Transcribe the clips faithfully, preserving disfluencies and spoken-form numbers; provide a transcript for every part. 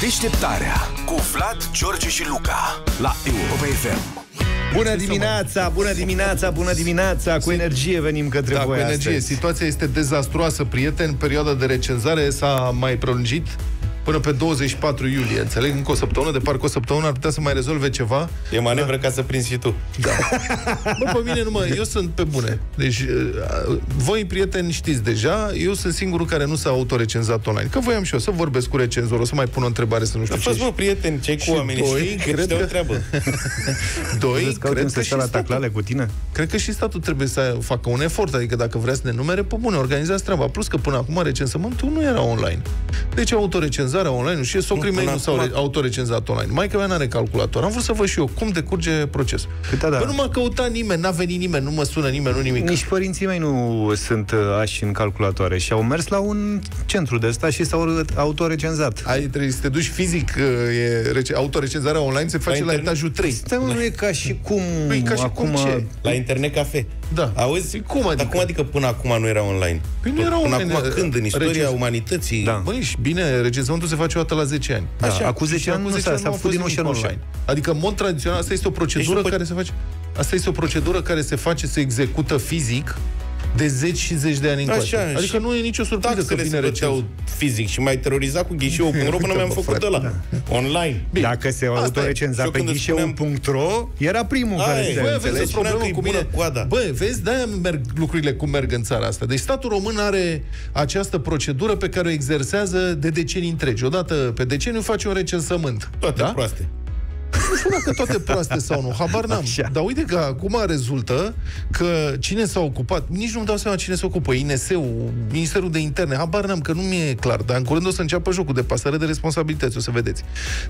Deșteptarea cu Vlad, George și Luca la Europa F M. Bună dimineața, bună dimineața, bună dimineața. Cu energie venim către da, voi cu energie. Astăzi. Situația este dezastruoasă, prieteni. Perioada de recenzare s-a mai prelungit până pe douăzeci și patru iulie. Înțeleg, încă o săptămână, de parcă o săptămână ar putea să mai rezolve ceva. E manevră da. Ca să prinzi și tu. Da. Bă, pe mine nu mă, eu sunt pe bune. Deci, voi, prieteni, știți deja, eu sunt singurul care nu s-a autorecenzat online. Că voiam și eu să vorbesc cu recenzorul, o să mai pun o întrebare, să nu știu da, ce. Faci, bă, prieteni, ce-i cu oamenii, doi, știi, cred că... o treabă. Doi, cred că, și la taclale cu tine? Cred că și statul trebuie să facă un efort, adică dacă vrea să ne numere, pe bune, organizați treaba. Plus că până acum recensământul nu era online. Deci autorecenzat online, nu știu, socrii mei nu s-au autorecenzat online. Maica mea n-are calculator. Am vrut să văd și eu cum decurge procesul. Da, da. Că nu m-a căutat nimeni, n-a venit nimeni, nu mă sună nimeni, nu nimic. Nici părinții mei nu sunt ași în calculatoare și au mers la un centru de ăsta și s-au autorecenzat. Ai trebuie să te duci fizic, e, autorecenzarea online se face la, la etajul trei. Stai, nu e ca și cum... Păi, ca și acum cum ce? La internet cafe. Da. Auzi? Cum adică? Acum adică până acum nu era online. Păi nu era până online. Acum, când în istoria regez... umanității... Da. Băi, bine, recenzământul se face o dată la zece ani. Da. Așa, acum zece ani nu s-a făcut din ușa în ușa. Adică, în mod tradițional, asta este o procedură care se face... Asta este o procedură care se face, se execută fizic de zeci și zeci de ani încoace. Adică nu e nicio surpriză că vine rețeau fizic și mai teroriza cu ghișeul punct ro, până mi-am făcut ăla. Da. Online. Bine. Dacă se autorecenza pe ghișeul punct ro, era primul ai, care se înțelege. Bă, bă, vezi, de-aia merg lucrurile cum merg în țara asta. Deci statul român are această procedură pe care o exersează de decenii întregi. Odată pe deceniu face un recensământ. Toate da? proaste. Nu știu dacă toate proaste sau nu, habar n-am. Dar uite că acum rezultă că cine s-a ocupat, nici nu-mi dau seama cine se ocupă, I N S-ul, Ministerul de Interne, habar n-am, că nu mi-e clar. Dar în curând o să înceapă jocul de pasare de responsabilități, o să vedeți.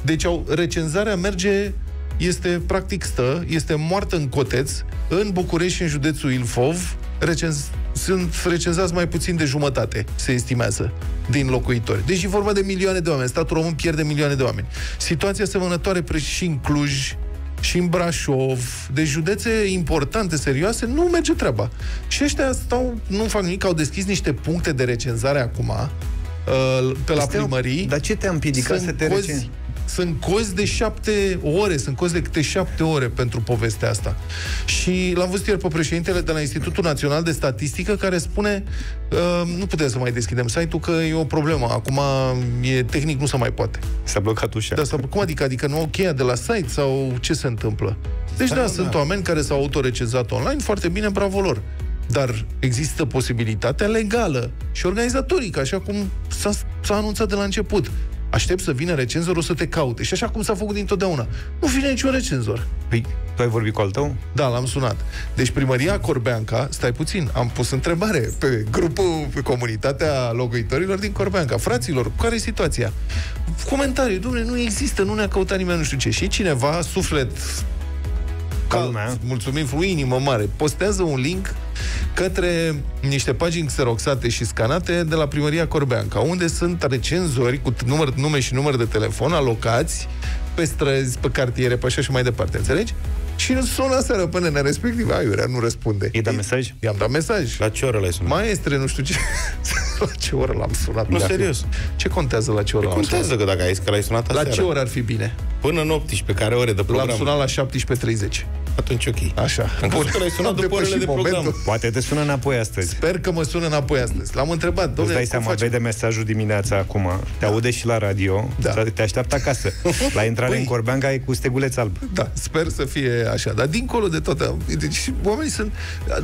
Deci au, recenzarea merge, este practic stă, este moartă în coteț, în București și în județul Ilfov, recenz, sunt recenzați mai puțin de jumătate, se estimează, din locuitori. Deci e vorba de milioane de oameni. Statul român pierde milioane de oameni. Situația asemănătoare și în Cluj, și în Brașov, de județe importante, serioase, nu merge treaba. Și ăștia stau, nu fac nimic, au deschis niște puncte de recenzare acum, pe la primării. Dar ce te-a împiedicat să te recenzezi? Sunt cozi de șapte ore, sunt cozi de câte șapte ore pentru povestea asta. Și l-am văzut ieri pe președintele de la Institutul Național de Statistică care spune uh, nu putem să mai deschidem site-ul că e o problemă. Acum e tehnic, nu se mai poate. S-a blocat ușa. Da, cum adică? Adică nu au cheia de la site sau ce se întâmplă? Deci da, da, da. sunt oameni care s-au autorecenzat online, foarte bine, bravo lor. Dar există posibilitatea legală și organizatorică, așa cum s-a, s-a anunțat de la început. Aștept să vină recenzorul să te caute. Și așa cum s-a făcut dintotdeauna. Nu vine niciun recenzor. Păi, tu ai vorbit cu al tău? Da, l-am sunat. Deci primăria Corbeanca, stai puțin, am pus întrebare pe grupul, pe comunitatea locuitorilor din Corbeanca. Fraților, care e situația? Comentarii, dom'le, nu există, nu ne-a căutat nimeni, nu știu ce. Și cineva, suflet... Ca, mulțumim, cu inimă mare, postează un link către niște pagini xeroxate și scanate de la primăria Corbeanca, unde sunt recenzori cu număr, nume și număr de telefon alocați pe străzi, pe cartiere, pe așa și mai departe, înțelegi? Și nu sună seara până în respectiv, aiurea nu răspunde. I-ai dat mesaj? I-am dat mesaj. La ce oră l-ai sunat? Maestre, nu știu ce... la ce oră l-am sunat? Nu, serios. Ce contează la ce oră l-am sunat? Contează că dacă ai zis că l-ai sunat aseară. La ce oră ar fi bine? Până în optsprezece, care ore de program? L-am sunat la șaptesprezece treizeci. Atunci ok. Așa. Încât că l-ai sunat după orele de program. Poate te sună înapoi astăzi. Sper că mă sună înapoi astăzi. L-am întrebat, domnule, îți dai seama, vede mesajul dimineața acum. Te aude și la radio. Te așteaptă acasă. La intrare în Corbeanca e cu steguleț alb. Da, sper să fie așa, dar dincolo de toată, deci oamenii sunt,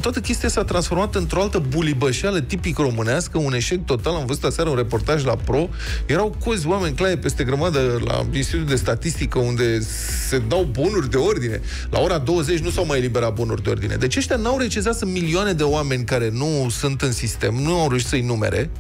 toată chestia s-a transformat într-o altă bulibășeală tipic românească, un eșec total. Am văzut aseară un reportaj la Pro, erau cozi oameni claie peste grămadă la Institutul de Statistică, unde se dau bonuri de ordine. La ora douăzeci nu s-au mai eliberat bonuri de ordine. Deci ăștia n-au recenzat, sunt milioane de oameni care nu sunt în sistem, nu au reușit să-i numere,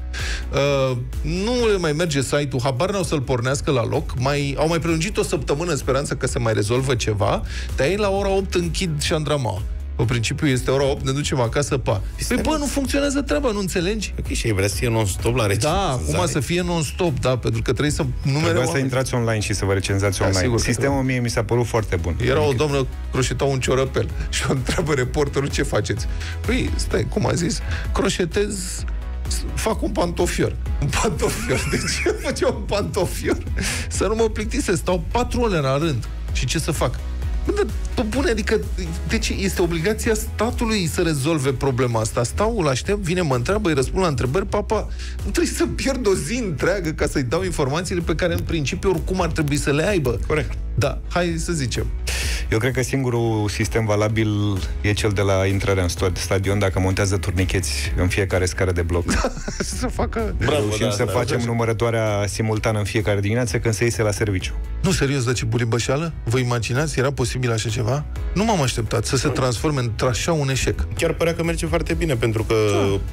uh, nu le mai merge site-ul, habar n-au să-l pornească la loc, mai, au mai prelungit o săptămână în speranță că se mai rezolvă ceva, dar ei la ora opt închid șandramaua. În principiu este ora opt, ne ducem acasă, pa. Păi, bă, nu funcționează treaba, nu înțelegi? Ok, și ei vrea să fie non-stop la recenzare. Da, acum să fie non-stop, da, pentru că trebuie să numere oameni. Să intrați online și să vă recenzați online. Da, sigur, sistemul mie mi s-a părut foarte bun. Era o doamnă croșeta un ciorapel și o întreabă reporterul, ce faceți? Păi, stai, cum a zis, croșetez fac un pantofior. Un pantofior. De ce făceam un pantofior? Să nu mă plictisesc. Stau patru ore la rând. Și ce să fac? Bă, tu bune, adică, deci este obligația statului să rezolve problema asta. Stau, îl aștept, vine, mă întreabă, îi răspund la întrebări, papa, nu trebuie să pierd o zi întreagă ca să-i dau informațiile pe care, în principiu, oricum ar trebui să le aibă. Corect. Da, hai să zicem. Eu cred că singurul sistem valabil e cel de la intrarea în stadion, dacă montează turnicheți în fiecare scară de bloc. Da, să facă... Bravo, reușim da, să da, facem da, numărătoarea simultană în fiecare dimineață când se iese la serviciu. Nu, serios, dar ce bulibășeală? Vă imaginați? Era posibil așa ceva? Nu m-am așteptat să se transforme într-așa un eșec. Chiar părea că merge foarte bine, pentru că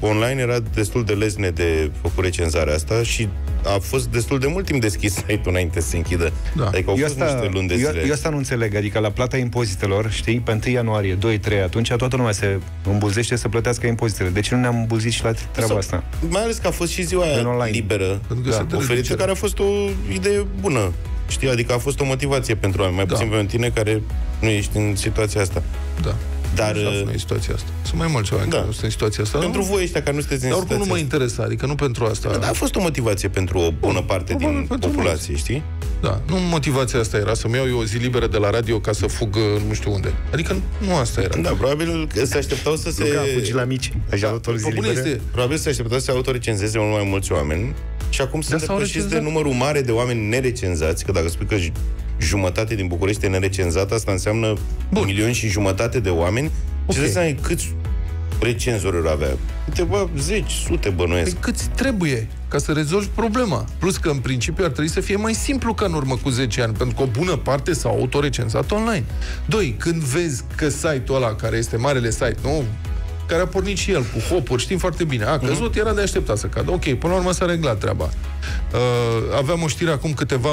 da. online era destul de lezne de făcut recenzarea asta și a fost destul de mult timp deschis site-ul înainte să se închidă. Da. Adică au fost niște luni de zile. Eu, eu asta nu înțeleg, adică la plata impozitelor, știi, pe întâi ianuarie, doi trei, atunci toată lumea se îmbulzește să plătească impozitele. De ce nu ne-am îmbulzit și la treaba Sau, asta? Mai ales că a fost și ziua aia liberă, da, oferită, care a fost o idee bună. Știi, adică a fost o motivație pentru oameni, mai da. puțin pentru tine care nu ești în situația asta. Da. Dar nu e situația asta. Sunt mai mulți oameni da. care nu sunt în situația asta. Pentru nu? voi ăștia care nu sunteți în situația asta. Dar oricum nu mă interesa, adică nu pentru asta. Da, dar a fost o motivație pentru o bună parte Bun, din populație, mulți. știi? Da, nu motivația asta era să-mi iau eu o zi liberă de la radio ca să fug nu știu unde. Adică nu asta era. Da, probabil că se așteptau să se... Luca, la mici. Da, este... Probabil se așteptau să se autorecenzeze mult mai mulți oameni. Și acum da, sunt depășiți de numărul mare de oameni nerecenzați, că dacă spui că jumătate din București e nerecenzată, asta înseamnă Bun. milion și jumătate de oameni. Okay. Și de seama, câți recenzori avea? Câteva zeci, sute bănuiesc. Păi câți trebuie ca să rezolvi problema? Plus că, în principiu, ar trebui să fie mai simplu ca în urmă cu zece ani, pentru că o bună parte s-a autorecenzat online. Doi, când vezi că site-ul ăla, care este marele site, nu... care a pornit și el cu hopuri, știm foarte bine. A căzut, era de așteptat să cadă. Ok, până la urmă s-a reglat treaba. Uh, aveam o știre acum câteva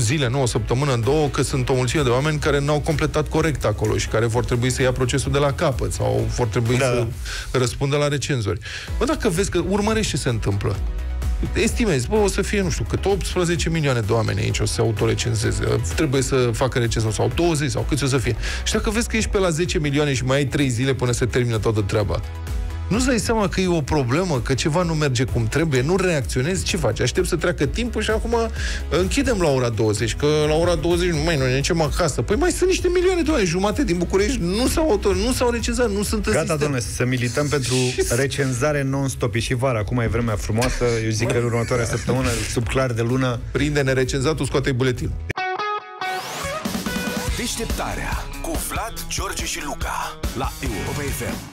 zile, nu o săptămână, două, că sunt o mulțime de oameni care n-au completat corect acolo și care vor trebui să ia procesul de la capăt sau vor trebui da. să răspundă la recenzori. Bă, dacă vezi că urmărești ce se întâmplă, estimezi, bă, o să fie, nu știu, cât optsprezece milioane de oameni aici o să se autorecenzeze, trebuie să facă recenză, sau douăzeci, sau câți o să fie. Și dacă vezi că ești pe la zece milioane și mai ai trei zile până se termină toată treaba, nu-ți dai seama că e o problemă, că ceva nu merge cum trebuie, nu reacționezi, ce faci? Aștept să treacă timpul și acum închidem la ora douăzeci, că la ora douăzeci nu mai noi ne ducem acasă. Păi mai sunt niște milioane de oameni, jumate din București nu s-au autor, nu s-au recenzat, nu sunt în Gata, domnule, să milităm pentru recenzare non-stop și vara. Acum e vremea frumoasă, eu zic că următoarea săptămână, sub clar de lună. Prinde-ne recenzatul, scoate-i buletinul. Deșteptarea cu Vlad, George și Luca la Europa F M.